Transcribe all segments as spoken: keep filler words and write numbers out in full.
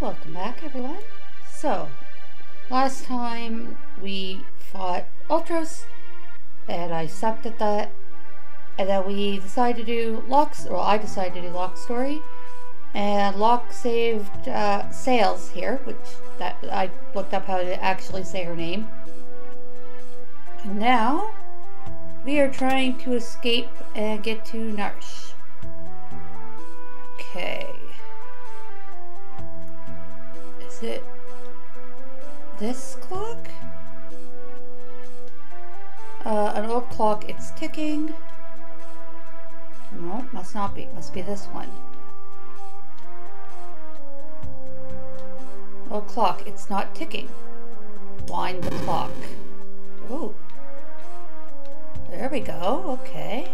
Welcome back, everyone. So, last time we fought Ultros, and I sucked at that, and then we decided to do Locke's, well, I decided to do Locke's story, and Locke saved uh, Celes here, which that I looked up how to actually say her name. And now, we are trying to escape and get to Narshe. Okay. Is it this clock? Uh, an old clock, it's ticking. No, must not be. Must be this one. Old clock, it's not ticking. Wind the clock. Oh. There we go, okay.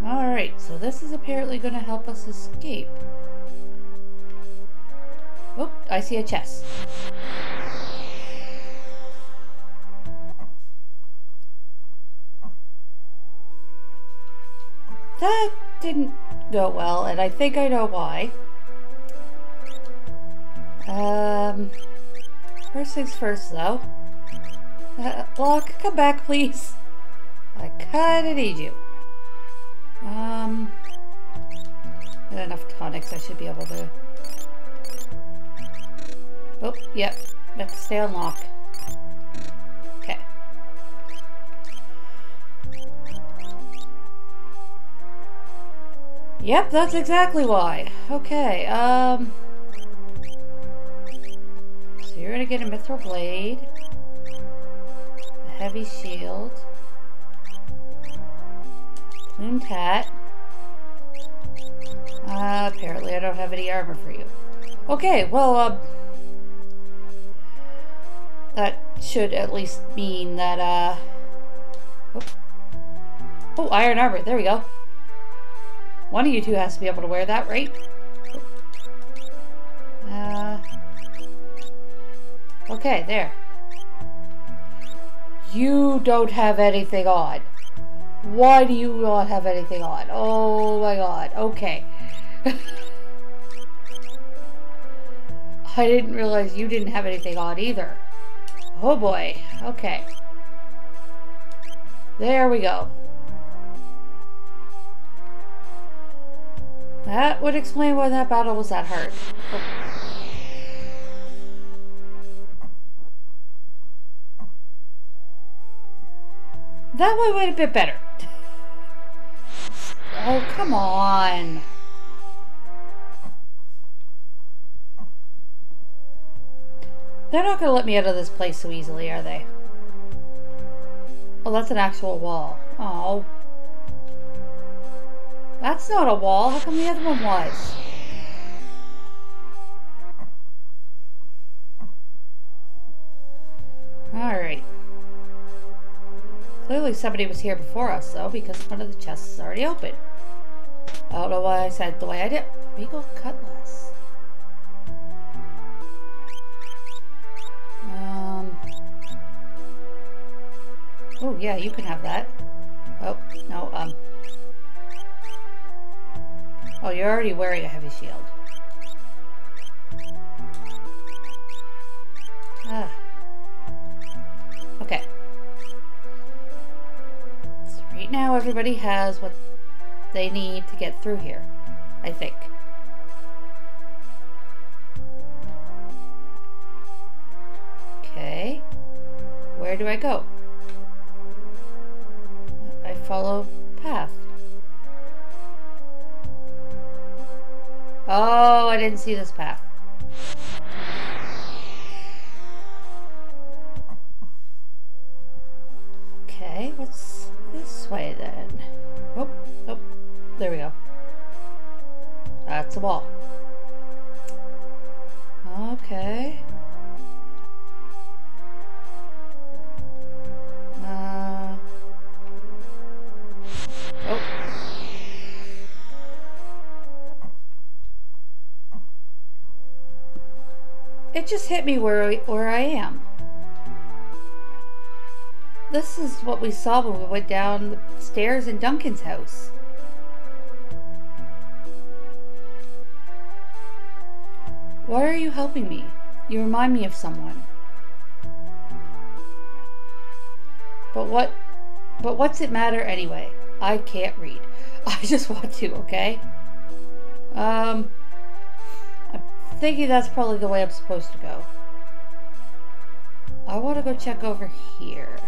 Alright, so this is apparently going to help us escape. Oh, I see a chest. That didn't go well, and I think I know why. Um, first things first, though. Uh, Locke, come back, please. I kinda need you. Um, with enough tonics, I should be able to. Oh, yep. Let's stay on Locke. Okay. Yep, that's exactly why. Okay. Um. You're gonna get a mithril blade, a heavy shield, plumed hat. Uh, apparently I don't have any armor for you. Okay, well, um, that should at least mean that, uh, oh, oh, iron armor, there we go. One of you two has to be able to wear that, right? Uh... Okay, there. You don't have anything on. Why do you not have anything on? Oh my god, okay. I didn't realize you didn't have anything on either. Oh boy, okay. There we go. That would explain why that battle was that hard. Oh. That way went a bit better. Oh, come on. They're not going to let me out of this place so easily, are they? Oh, that's an actual wall. Oh. That's not a wall. How come the other one was? Alright. Clearly somebody was here before us, though, because one of the chests is already open. I don't know why I said the way I did. Regal cutlass. Um. Oh, yeah, you can have that. Oh, no, um. Oh, you're already wearing a heavy shield. Ah. Okay. Right now everybody has what they need to get through here, I think. Okay, where do I go? I follow path. Oh, I didn't see this path. Okay, what's this way then. Oh, oh, there we go. That's a wall. Okay. Uh. Oh. It just hit me where I, where I am. This is what we saw when we went down the stairs in Duncan's house. Why are you helping me? You remind me of someone. But what... But what's it matter anyway? I can't read. I just want to, okay? Um... I'm thinking that's probably the way I'm supposed to go. I want to go check over here.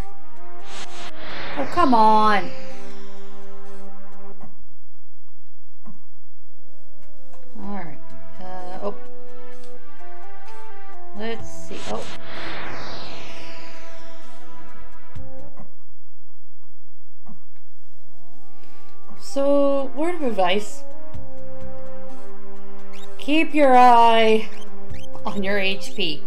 Oh, come on! Alright. Uh, oh. Let's see. Oh. So, word of advice. Keep your eye on your H P.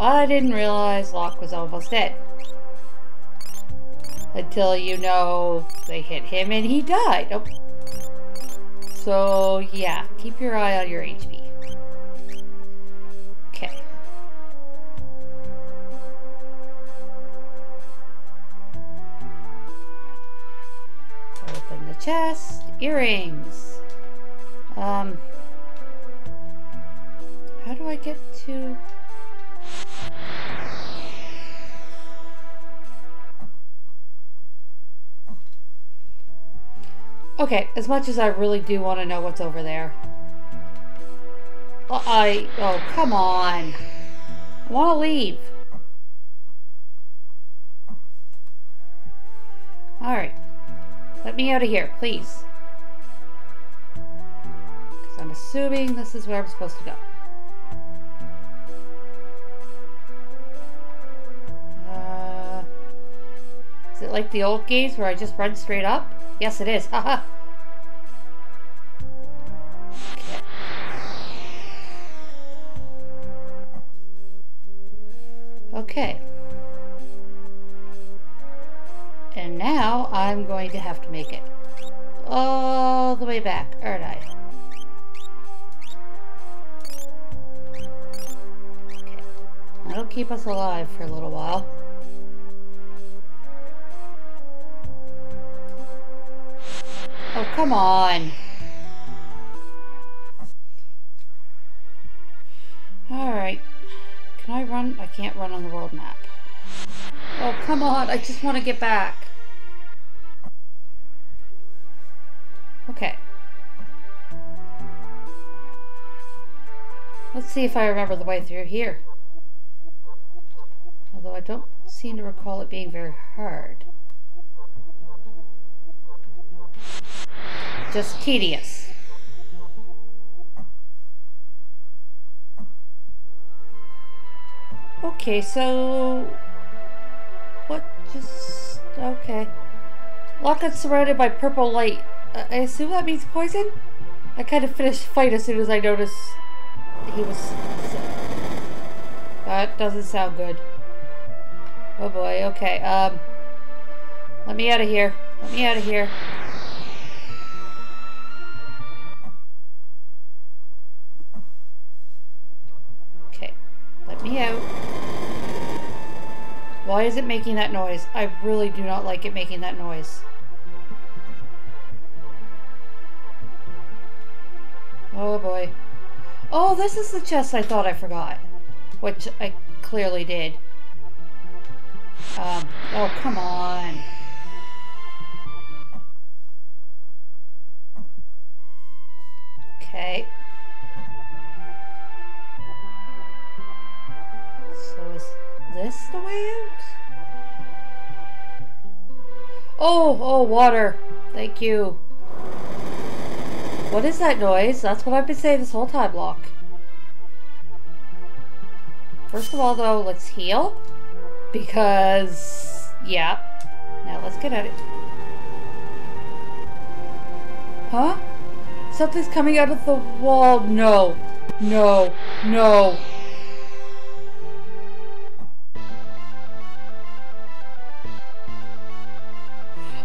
I didn't realize Locke was almost dead. Until, you know, they hit him and he died. Oh. So, yeah. Keep your eye on your H P. Okay. Open the chest. Earrings. Um. How do I get to... Okay, as much as I really do want to know what's over there. I... Oh, come on. I want to leave. Alright. Let me out of here, please. Because I'm assuming this is where I'm supposed to go. Uh, is it like the old games where I just run straight up? Yes, it is. Haha. Okay. Okay. And now I'm going to have to make it all the way back, aren't I? Okay. That'll keep us alive for a little while. Oh, come on. Alright. Can I run? I can't run on the world map. Oh, come on. I just want to get back. Okay. Let's see if I remember the way through here. Although I don't seem to recall it being very hard. Just tedious. Okay, so... What just... Okay. Locke is surrounded by purple light. I assume that means poison? I kind of finished the fight as soon as I noticed he was sick. That doesn't sound good. Oh boy, okay. Um, let me out of here. Let me out of here. Me out. Why is it making that noise? I really do not like it making that noise. Oh boy. Oh, this is the chest I thought I forgot. Which I clearly did. Um, oh, come on. Okay. This the way out? Oh, oh, water. Thank you. What is that noise? That's what I've been saying this whole time, Locke. First of all, though, let's heal. Because, yeah. Now let's get at it. Huh? Something's coming out of the wall. No. No. No.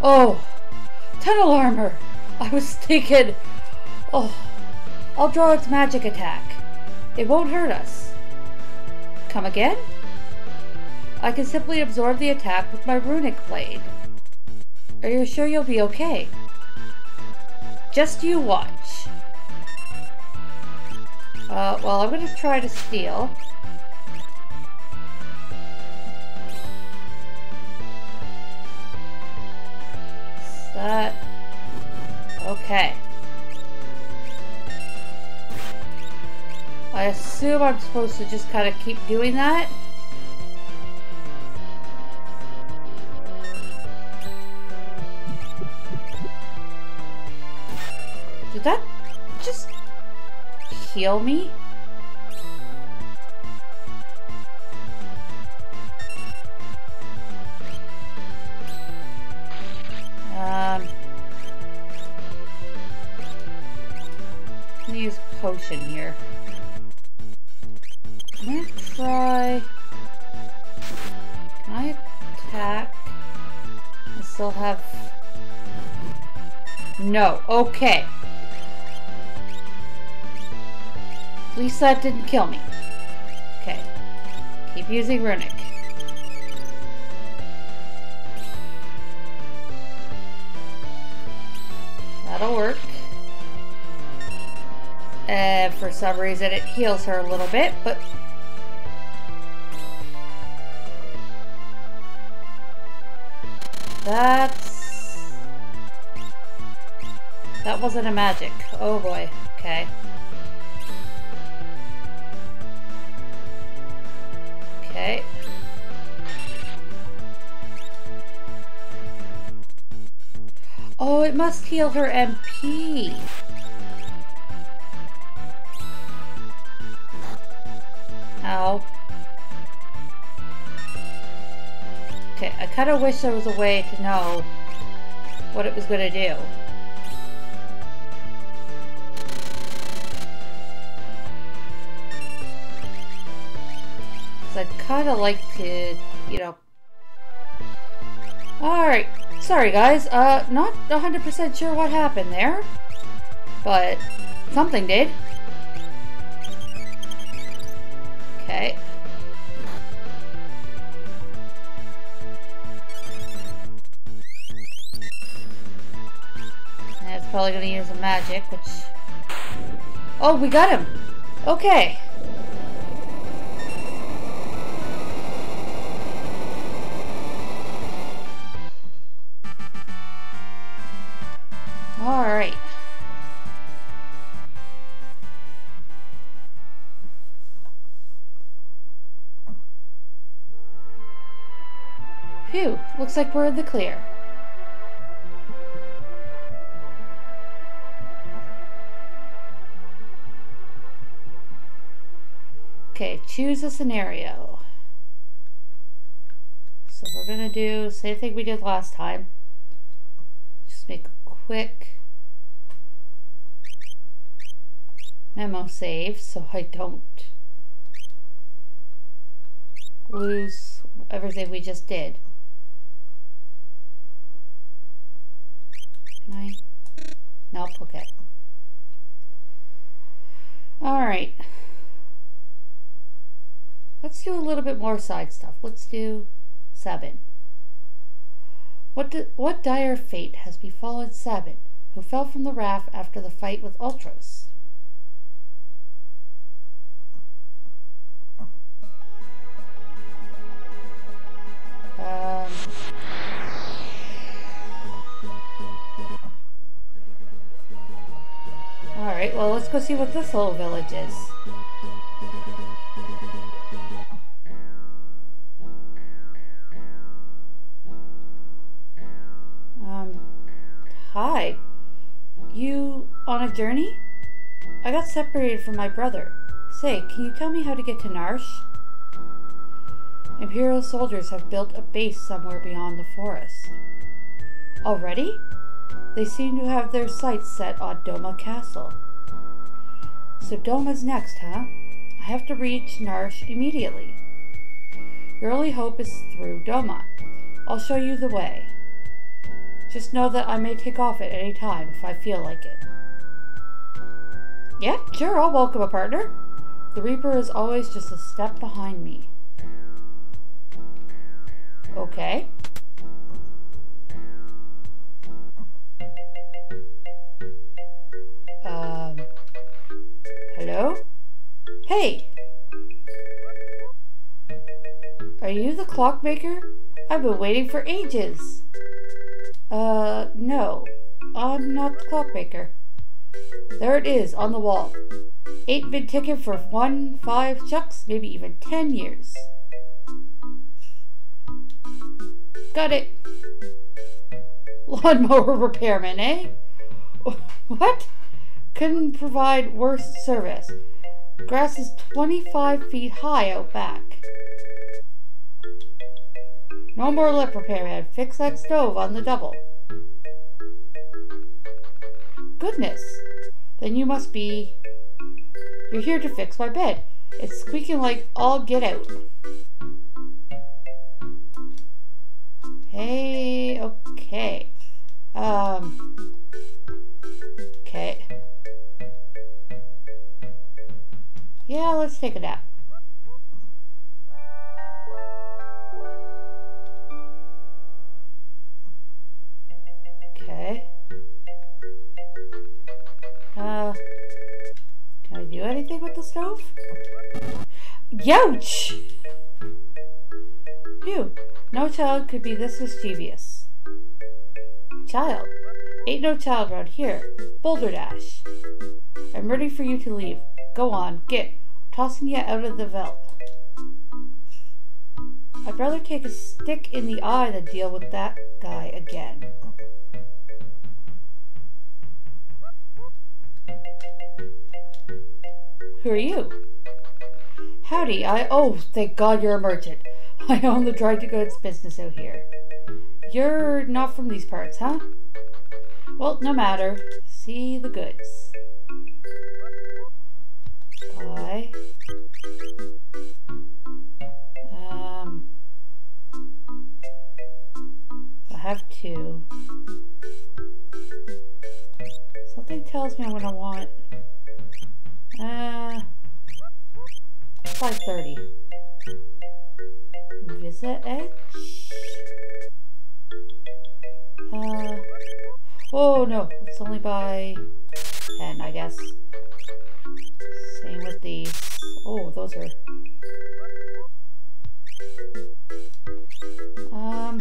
Oh, tunnel armor. I was thinking, oh, I'll draw its magic attack. It won't hurt us. Come again? I can simply absorb the attack with my runic blade. Are you sure you'll be okay? Just you watch. Uh, well, I'm going to try to steal. That. Okay. I assume I'm supposed to just kind of keep doing that. Did that just heal me? Um, I'm gonna use potion here. I'm gonna try. Can I attack? I still have. No. Okay. At least that didn't kill me. Okay. Keep using runic. That'll work. And for some reason it heals her a little bit, but... That's... That wasn't a magic. Oh boy. Okay. Okay. Oh, it must heal her M P. Ow. Okay, I kind of wish there was a way to know what it was going to do. I'd kind of like to, you know... Alright, sorry guys, uh, not one hundred percent sure what happened there, but something did. Okay. And it's probably going to use a magic, which... Oh, we got him! Okay! Alright. Phew, looks like we're in the clear. Okay, choose a scenario. So we're gonna do the same thing we did last time. Just make a quick memo save so I don't lose everything we just did. Can I? Nope, okay. Alright. Let's do a little bit more side stuff. Let's do Sabin. What, do, what dire fate has befallen Sabin, who fell from the raft after the fight with Ultros? Um, Alright, well, let's go see what this little village is. Um, hi. You on a journey? I got separated from my brother. Say, can you tell me how to get to Narshe? Imperial soldiers have built a base somewhere beyond the forest. Already? They seem to have their sights set on Doma Castle. So Doma's next, huh? I have to reach Narshe immediately. Your only hope is through Doma. I'll show you the way. Just know that I may take off at any time if I feel like it. Yeah, sure, I'll welcome a partner. The Reaper is always just a step behind me. Okay. Um, hello? Hey! Are you the clockmaker? I've been waiting for ages. Uh, no. I'm not the clockmaker. There it is, on the wall. Ain't been ticking for one, five, chucks, maybe even ten years. Got it. Lawnmower repairman, eh? What? Couldn't provide worse service. Grass is twenty-five feet high out back. No more lip repairman. Fix that stove on the double. Goodness. Then you must be... You're here to fix my bed. It's squeaking like all get out. Hey, okay. Um... Okay. Yeah, let's take a nap. Okay. Uh... Can I do anything with the stove? Youch! Phew. No child could be this mischievous. Child? Ain't no child round here. Boulder Dash. I'm ready for you to leave. Go on, get. Tossing you out of the velp. I'd rather take a stick in the eye than deal with that guy again. Who are you? Howdy, I- Oh, thank God you're a merchant. I own the dried goods business out here. You're not from these parts, huh? Well, no matter. See the goods. Bye. Um... I have two. Something tells me I'm gonna want... Uh... five thirty. Visa Edge? Uh... Oh no, it's only by ten, I guess. Same with these. Oh, those are... Um...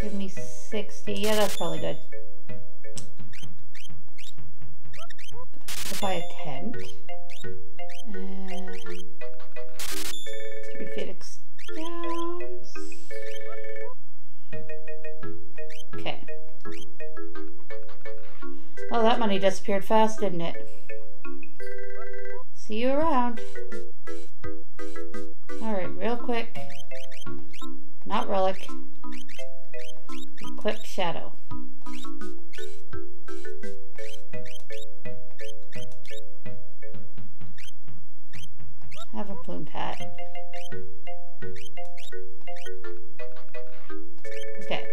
Give me sixty. Yeah, that's probably good. I'll buy a tent. And three Phoenix Downs. Okay. Oh, that money disappeared fast, didn't it? See you around. Alright, real quick. Not relic. Equip shadow. Have a plumed hat. Okay.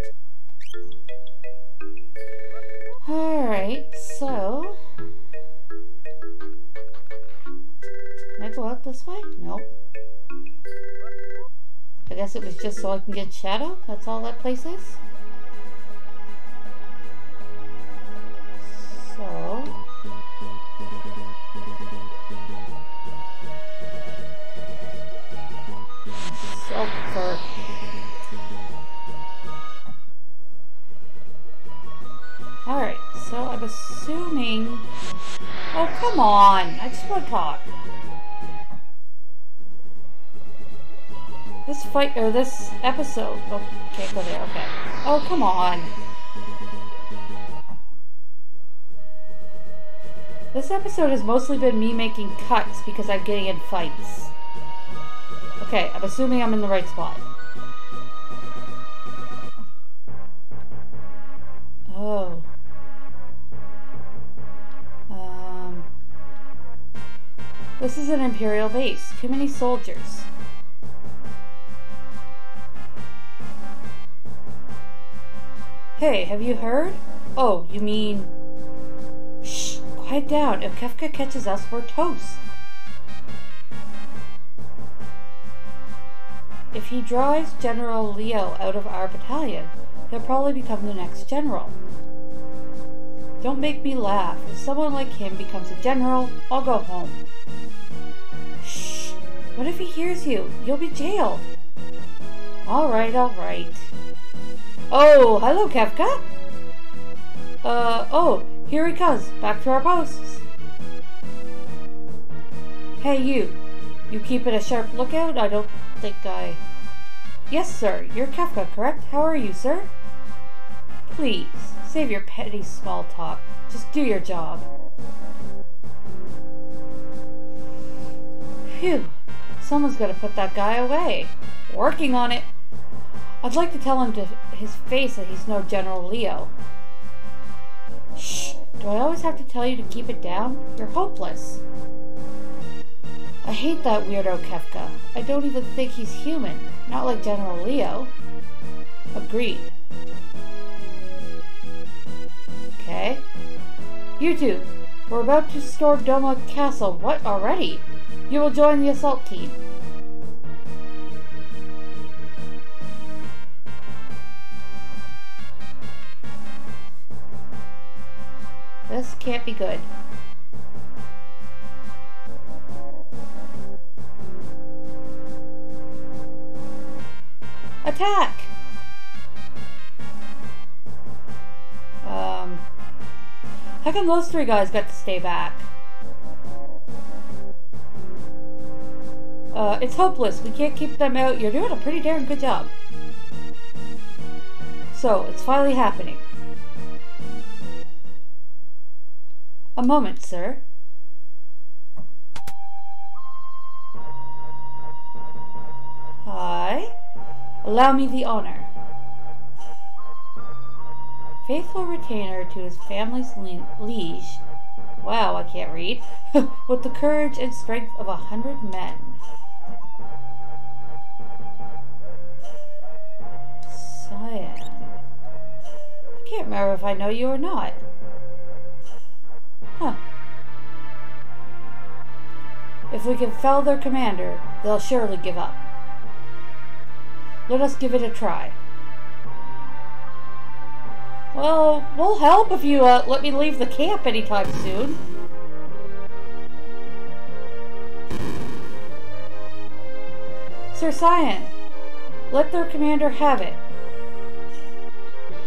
Alright, so... Can I go out this way? Nope. I guess it was just so I can get shadow? That's all that place is? So... Sulfur. Alright, so I'm assuming... Oh, come on! I just want to talk. This fight, or this episode... Oh, can't go there, okay. Oh, come on! This episode has mostly been me making cuts because I'm getting in fights. Okay, I'm assuming I'm in the right spot. Oh. Um. This is an Imperial base. Too many soldiers. Hey, have you heard? Oh, you mean... Shh, quiet. Pipe down. If Kefka catches us, we're toast. If he drives General Leo out of our battalion, he'll probably become the next general. Don't make me laugh. If someone like him becomes a general, I'll go home. Shh! What if he hears you? You'll be jailed. Alright, alright. Oh, hello, Kefka! Uh, oh, here he comes. Back to our posts. Hey, you. You keeping a sharp lookout? I don't think I... Yes, sir. You're Kefka, correct? How are you, sir? Please, save your petty small talk. Just do your job. Phew. Someone's gotta put that guy away. Working on it. I'd like to tell him to his face that he's no General Leo. Shh. Do I always have to tell you to keep it down? You're hopeless. I hate that weirdo Kefka. I don't even think he's human. Not like General Leo. Agreed. Okay. You two, we're about to storm Doma Castle. What, already? You will join the assault team. This can't be good. Attack! Um... How come those three guys got to stay back? Uh, it's hopeless. We can't keep them out. You're doing a pretty darn good job. So, it's finally happening. A moment, sir. Hi. Allow me the honor. Faithful retainer to his family's liege. Wow, I can't read. With the courage and strength of a hundred men. Cyan. I can't remember if I know you or not. Huh. If we can fell their commander, they'll surely give up. Let us give it a try. Well, we'll help if you uh, let me leave the camp anytime soon. Sir Cyan, let their commander have it.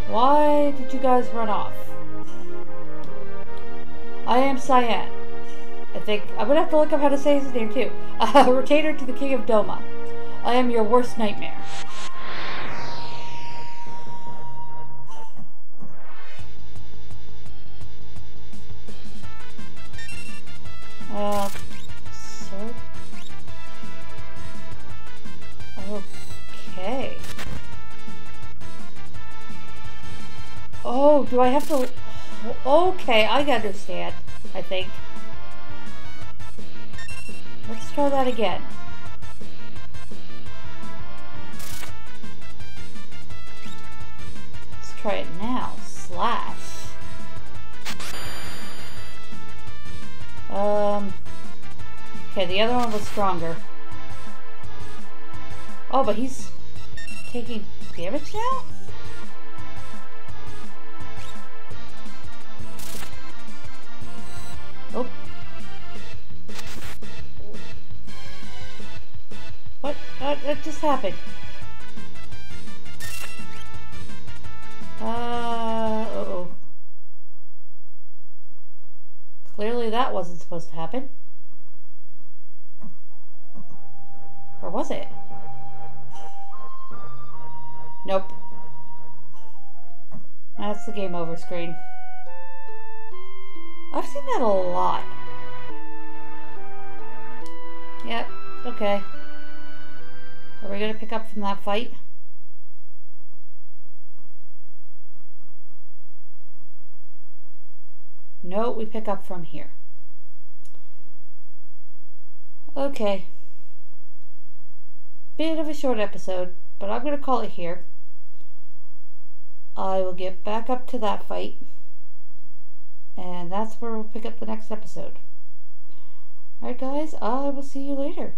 Why did you guys run off? I am Cyan. I think I'm gonna have to look up how to say his name too. Uh, retainer to the King of Doma. I am your worst nightmare. Uh, sword. Okay. Oh, do I have to? Okay, I understand, I think. Let's try that again. Let's try it now. Slash. Um. Okay, the other one was stronger. Oh, but he's taking damage now? Oh. What? Uh, that just happened. Uh, uh-oh. Clearly that wasn't supposed to happen. Or was it? Nope. That's the game over screen. I've seen that a lot. Yep, okay. Are we gonna pick up from that fight? No, we pick up from here. Okay. Bit of a short episode, but I'm gonna call it here. I will get back up to that fight. And that's where we'll pick up the next episode. Alright guys, I will see you later.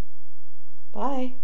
Bye.